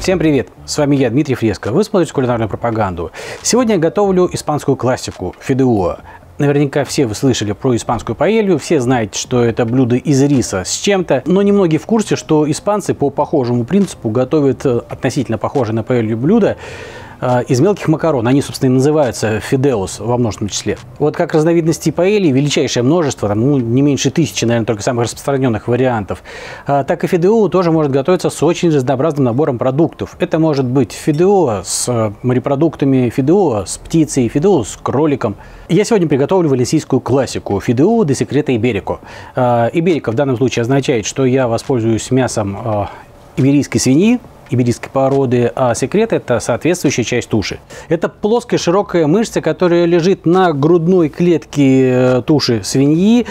Всем привет! С вами я, Дмитрий Фреско. Вы смотрите кулинарную пропаганду. Сегодня я готовлю испанскую классику – фидеу. Наверняка все вы слышали про испанскую паэлью, все знаете, что это блюдо из риса с чем-то, но немногие в курсе, что испанцы по похожему принципу готовят относительно похожее на паэлью блюдо из мелких макарон. Они, собственно, и называются фидеус во множественном числе. Вот как разновидностей паэльи величайшее множество, там, не меньше 1000, наверное, только самых распространенных вариантов. Так и фидеу тоже может готовиться с очень разнообразным набором продуктов. Это может быть фидеу с морепродуктами, фидеу с птицей, фидеу с кроликом. Я сегодня приготовлю валенсийскую классику фидеу де секрета иберику. Иберика в данном случае означает, что я воспользуюсь мясом иберийской свиньи, иберийской породы, а секрет – это соответствующая часть туши. Это плоская широкая мышца, которая лежит на грудной клетке туши свиньи,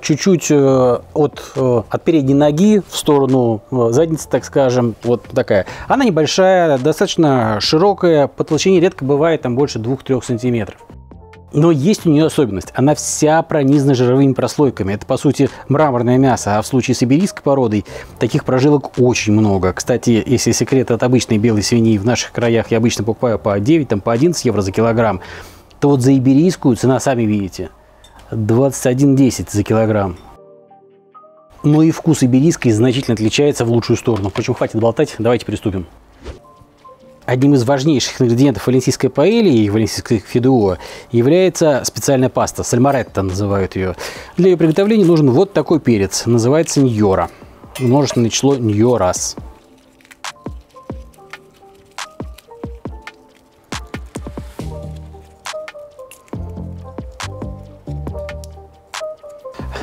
чуть-чуть от передней ноги в сторону задницы, так скажем, вот такая. Она небольшая, достаточно широкая, по толщине редко бывает там больше 2-3 сантиметров. Но есть у нее особенность. Она вся пронизана жировыми прослойками. Это, по сути, мраморное мясо. А в случае с иберийской породой таких прожилок очень много. Кстати, если секрет от обычной белой свиньи в наших краях я обычно покупаю по 9, там, по 11 евро за килограмм, то вот за иберийскую цена, сами видите, 21,10 за килограмм. Но и вкус иберийской значительно отличается в лучшую сторону. Впрочем, хватит болтать, давайте приступим. Одним из важнейших ингредиентов валенсийской паэльи и валенсийской фидеу является специальная паста, сальморрета называют ее. Для ее приготовления нужен вот такой перец, называется ньора, множественное число ньорас.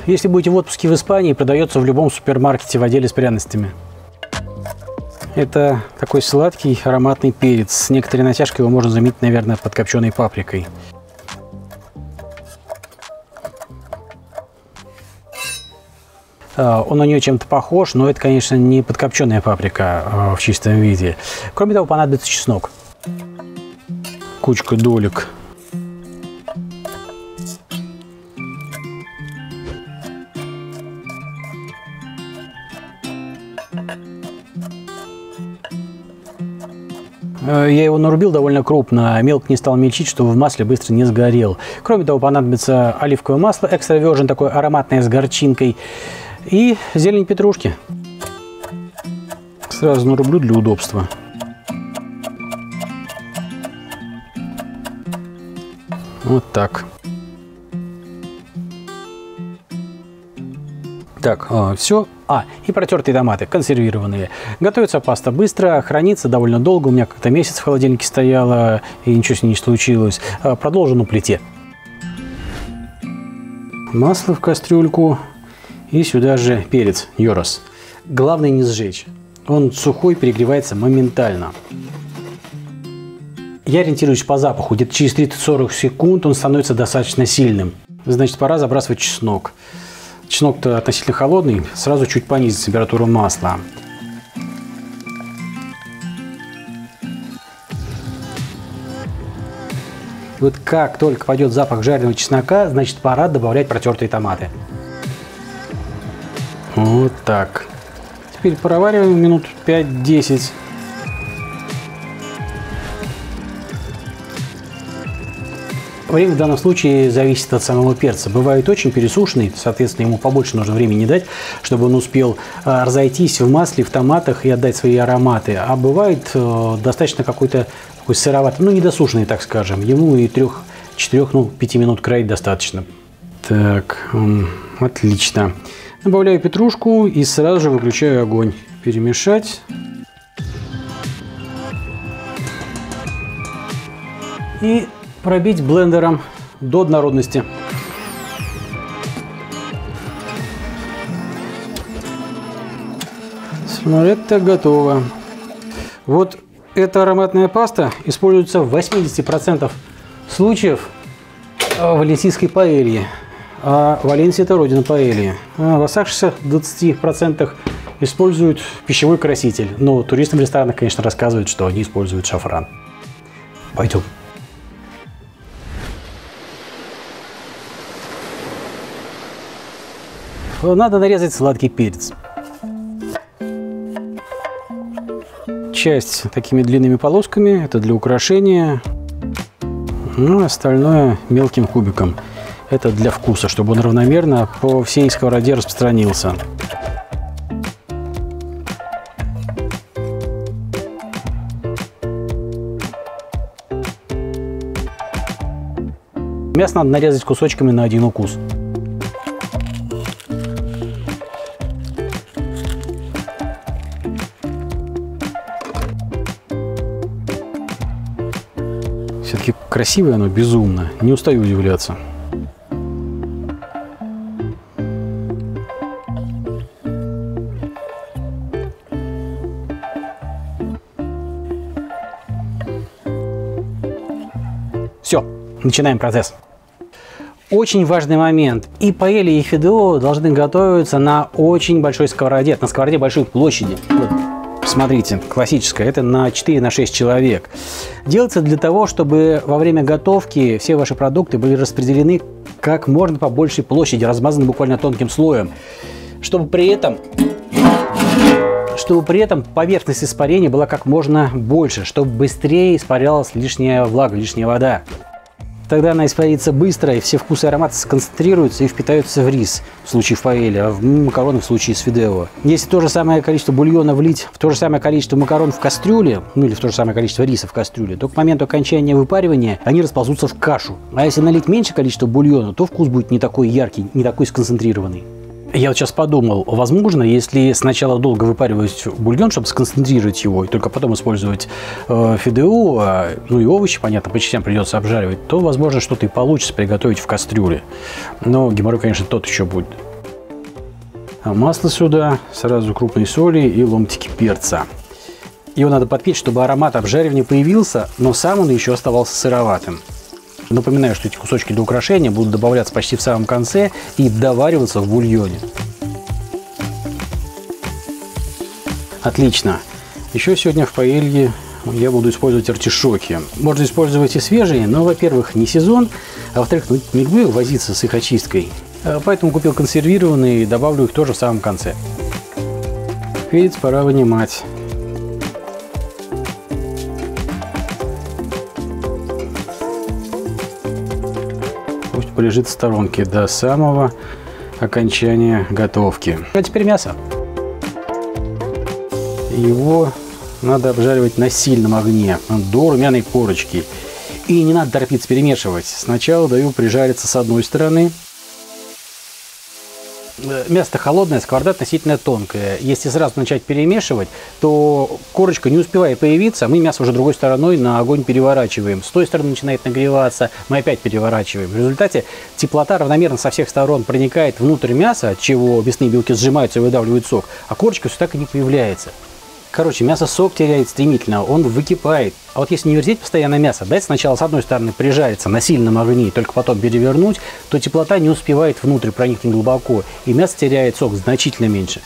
Если будете в отпуске в Испании, продается в любом супермаркете в отделе с пряностями. Это такой сладкий ароматный перец. С некоторой натяжкой его можно заметить, наверное, под копченой паприкой. Он на нее чем-то похож, но это, конечно, не подкопченая паприка в чистом виде. Кроме того, понадобится чеснок. Кучка долек. Я его нарубил довольно крупно, мелко не стал мельчить, чтобы в масле быстро не сгорел. Кроме того, понадобится оливковое масло Extra Virgen, такое ароматное с горчинкой, и зелень петрушки. Сразу нарублю для удобства. Вот так. Так, все. И протертые томаты, консервированные. Готовится паста быстро, хранится довольно долго. У меня как-то месяц в холодильнике стояла, и ничего с ней не случилось. Продолжу на плите. Масло в кастрюльку. И сюда же перец, йорос. Главное не сжечь. Он сухой, перегревается моментально. Я ориентируюсь по запаху. Где-то через 30-40 секунд он становится достаточно сильным. Значит, пора забрасывать чеснок. Чеснок-то относительно холодный, сразу чуть понизить температуру масла. Вот как только пойдет запах жареного чеснока, значит, пора добавлять протертые томаты. Вот так. Теперь провариваем минут 5-10. Время в данном случае зависит от самого перца. Бывает очень пересушенный, соответственно, ему побольше нужно времени дать, чтобы он успел разойтись в масле, в томатах и отдать свои ароматы. А бывает достаточно какой-то такой сыроватый, недосушенный, так скажем. Ему и 3-4, 5 минут кроить достаточно. Так, отлично. Добавляю петрушку и сразу же выключаю огонь. Перемешать. И пробить блендером до однородности. Сальморрета готова. Вот эта ароматная паста используется в 80% случаев валенсийской паэльи. А Валенсия – это родина паэльи. А в оставшихся 20% используют пищевой краситель. Но туристам в ресторанах, конечно, рассказывают, что они используют шафран. Пойдем. Надо нарезать сладкий перец. часть такими длинными полосками, это для украшения. Ну, остальное мелким кубиком. Это для вкуса, чтобы он равномерно по всей сковороде распространился. Мясо надо нарезать кусочками на один укус. Все-таки красивое оно, безумно. Не устаю удивляться. Все, начинаем процесс. Очень важный момент. И паэлья, и фидео должны готовиться на очень большой сковороде, на сковороде большой площади. Вот, смотрите, классическая, это на 4-6 человек. Делается для того, чтобы во время готовки все ваши продукты были распределены как можно по большей площади, размазаны буквально тонким слоем, чтобы при этом поверхность испарения была как можно больше, чтобы быстрее испарялась лишняя влага, лишняя вода. Тогда она испарится быстро, и все вкусы и ароматы сконцентрируются и впитаются в рис в случае паэльи, а в макароны в случае с фидео. Если то же самое количество бульона влить в то же самое количество макарон в кастрюле, ну или в то же самое количество риса в кастрюле, то к моменту окончания выпаривания они расползутся в кашу. А если налить меньше количество бульона, то вкус будет не такой яркий, не такой сконцентрированный. Я вот сейчас подумал, возможно, если сначала долго выпаривать бульон, чтобы сконцентрировать его, и только потом использовать фидео, ну и овощи, понятно, по частям придется обжаривать, то, возможно, что-то и получится приготовить в кастрюле. Но геморрой, конечно, тот еще будет. А масло сюда, сразу крупной соли и ломтики перца. Его надо подпечь, чтобы аромат обжаривания появился, но сам он еще оставался сыроватым. Напоминаю, что эти кусочки для украшения будут добавляться почти в самом конце и довариваться в бульоне. Отлично. Еще сегодня в паэлье я буду использовать артишоки. Можно использовать и свежие, но, во-первых, не сезон, а во-вторых, не люблю их возиться с их очисткой. Поэтому купил консервированные и добавлю их тоже в самом конце. Перец пора вынимать. Полежит в сторонке до самого окончания готовки. А теперь мясо. Его надо обжаривать на сильном огне, до румяной корочки. И не надо торопиться перемешивать. Сначала даю прижариться с одной стороны. Мясо холодное, сковорода относительно тонкая. Если сразу начать перемешивать, то корочка не успевает появиться, а мы мясо уже другой стороной на огонь переворачиваем. С той стороны начинает нагреваться, мы опять переворачиваем. В результате теплота равномерно со всех сторон проникает внутрь мяса, от чего мясные белки сжимаются и выдавливают сок, а корочка все так и не появляется. Короче, мясо сок теряет стремительно, он выкипает. А вот если не вертеть постоянно мясо, дать сначала с одной стороны прижариться на сильном огне, только потом перевернуть, то теплота не успевает внутрь проникнуть глубоко, и мясо теряет сок значительно меньше.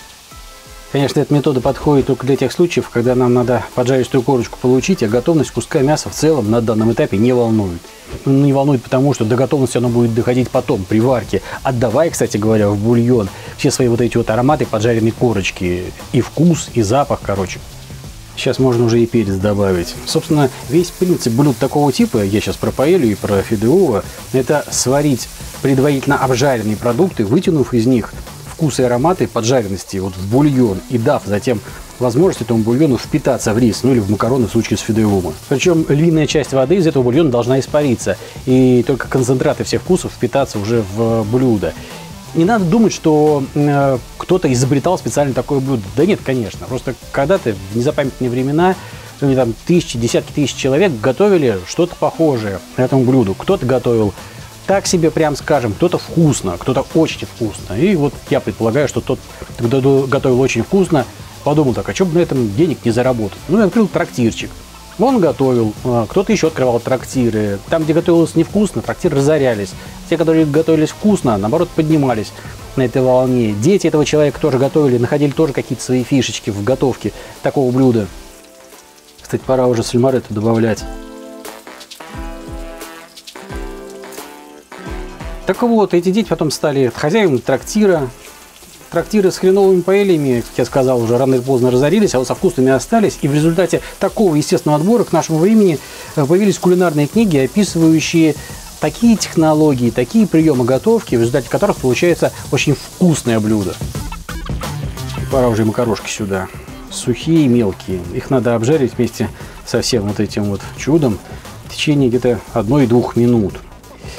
Конечно, эта метода подходит только для тех случаев, когда нам надо поджаристую корочку получить, а готовность куска мяса в целом на данном этапе не волнует. Не волнует потому, что до готовности оно будет доходить потом, при варке, отдавая, кстати говоря, в бульон все свои вот эти вот ароматы поджаренной корочки, и вкус, и запах, короче. Сейчас можно уже и перец добавить. Собственно, весь принцип блюд такого типа, я сейчас про паэлью и про фидео, это сварить предварительно обжаренные продукты, вытянув из них вкусы и ароматы поджаренности вот в бульон и дав затем возможность этому бульону впитаться в рис, ну или в макароны в случае с фидео. Причем львиная часть воды из этого бульона должна испариться, и только концентраты всех вкусов впитаться уже в блюдо. Не надо думать, что кто-то изобретал специально такое блюдо. Да нет, конечно, просто когда-то в незапамятные времена там, тысячи, десятки тысяч человек готовили что-то похожее к этому блюду. Кто-то готовил так себе, прям скажем, кто-то вкусно, кто-то очень вкусно. И вот я предполагаю, что тот, кто готовил очень вкусно, подумал так, а что бы на этом денег не заработать? Ну, я открыл трактирчик. Он готовил, кто-то еще открывал трактиры. Там, где готовилось невкусно, трактиры разорялись. Те, которые готовились вкусно, наоборот, поднимались на этой волне. Дети этого человека тоже готовили, находили тоже какие-то свои фишечки в готовке такого блюда. Кстати, пора уже сальморретту добавлять. Так вот, эти дети потом стали хозяевами трактира, трактиры с хреновыми паэлиями, как я сказал, уже рано или поздно разорились, а вот со вкусными остались. И в результате такого естественного отбора к нашему времени появились кулинарные книги, описывающие такие технологии, такие приемы готовки, в результате которых получается очень вкусное блюдо. Пора уже и макарошки сюда. Сухие, мелкие. Их надо обжарить вместе со всем вот этим вот чудом в течение где-то 1–2 минут.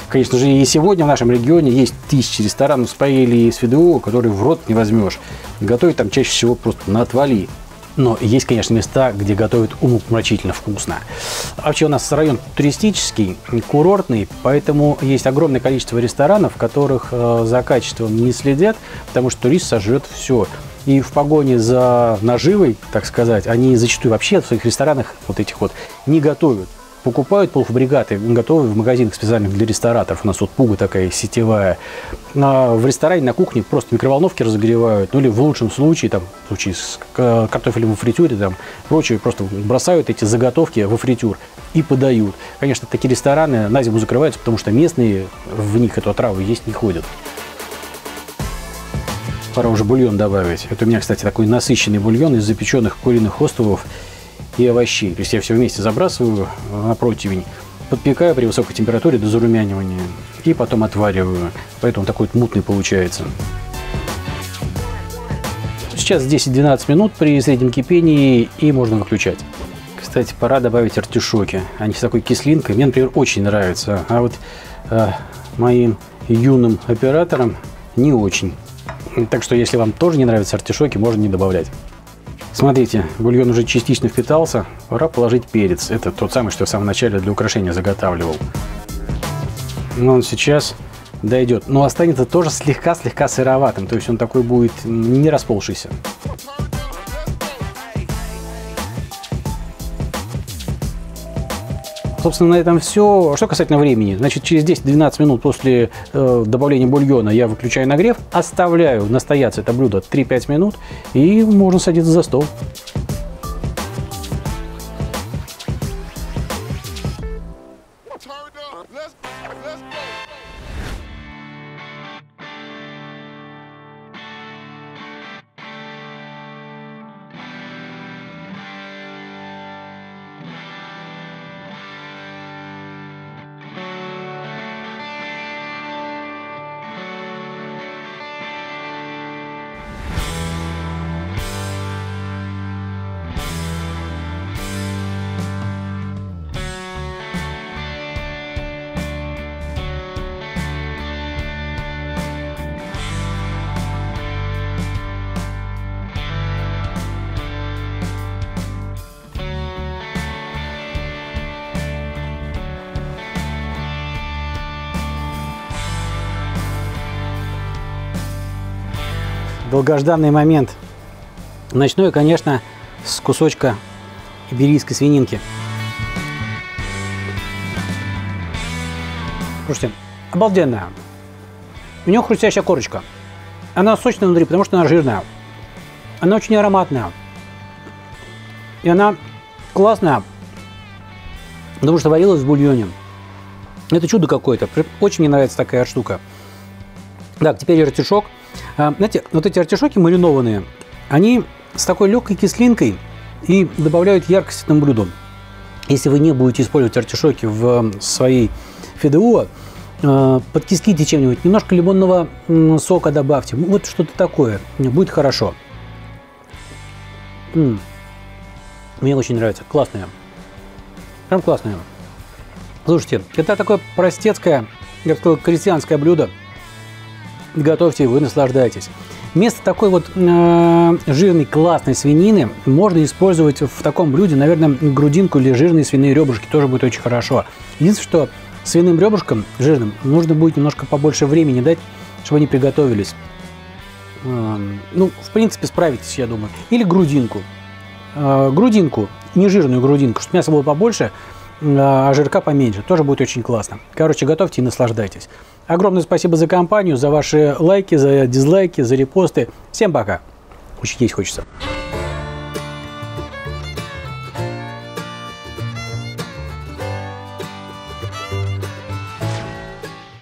Конечно же, и сегодня в нашем регионе есть тысячи ресторанов с паэльей и с фидео, которые в рот не возьмешь. Готовят там чаще всего просто на отвали. Но есть, конечно, места, где готовят умопомрачительно вкусно. Вообще у нас район туристический, курортный, поэтому есть огромное количество ресторанов, в которых за качеством не следят, потому что турист сожрет все. И в погоне за наживой, так сказать, они зачастую вообще в своих ресторанах вот этих вот не готовят. Покупают полуфабрикаты, готовые в магазинах специальных для рестораторов. У нас вот пуга такая сетевая. А в ресторане на кухне просто микроволновки разогревают. Ну или в лучшем случае, там, в случае с картофелем во фритюре, там, прочее, просто бросают эти заготовки во фритюр и подают. Конечно, такие рестораны на зиму закрываются, потому что местные в них эту отраву есть не ходят. Пора уже бульон добавить. Это у меня, кстати, такой насыщенный бульон из запеченных куриных остовов и овощей. То есть я все вместе забрасываю на противень, подпекаю при высокой температуре до зарумянивания и потом отвариваю. Поэтому такой вот мутный получается. Сейчас 10–12 минут при среднем кипении и можно выключать. Кстати, пора добавить артишоки. Они с такой кислинкой. Мне, например, очень нравятся. А вот моим юным операторам не очень. Так что, если вам тоже не нравятся артишоки, можно не добавлять. Смотрите, бульон уже частично впитался, пора положить перец. Это тот самый, что я в самом начале для украшения заготавливал. Но он сейчас дойдет, но останется тоже слегка сыроватым, то есть он такой будет не расползшийся. Собственно, на этом все. Что касательно времени, значит, через 10–12 минут после добавления бульона я выключаю нагрев, оставляю настояться это блюдо 3–5 минут, и можно садиться за стол. Долгожданный момент. Начну я, конечно, с кусочка иберийской свининки. Слушайте, обалденная. У нее хрустящая корочка. Она сочная внутри, потому что она жирная. Она очень ароматная. И она классная, потому что варилась в бульоне. Это чудо какое-то. Очень мне нравится такая штука. Так, теперь артишок. Знаете, вот эти артишоки маринованные, они с такой легкой кислинкой и добавляют яркость этому блюду. Если вы не будете использовать артишоки в своей фидео, подкислите чем-нибудь, немножко лимонного сока добавьте, вот что-то такое, будет хорошо. Мне очень нравится, классное, прям классное. Слушайте, это такое простецкое, я бы сказал, крестьянское блюдо. Готовьте, вы наслаждаетесь. Вместо такой вот жирной классной свинины можно использовать в таком блюде, наверное, грудинку или жирные свиные ребрышки. Тоже будет очень хорошо. Единственное, что свиным ребрышкам жирным нужно будет немножко побольше времени дать, чтобы они приготовились. Ну, в принципе, справитесь, я думаю. Или грудинку. Грудинку, не жирную грудинку, чтобы мясо было побольше, а жирка поменьше. Тоже будет очень классно. Короче, готовьте и наслаждайтесь. Огромное спасибо за компанию, за ваши лайки, за дизлайки, за репосты. Всем пока. Очень есть хочется.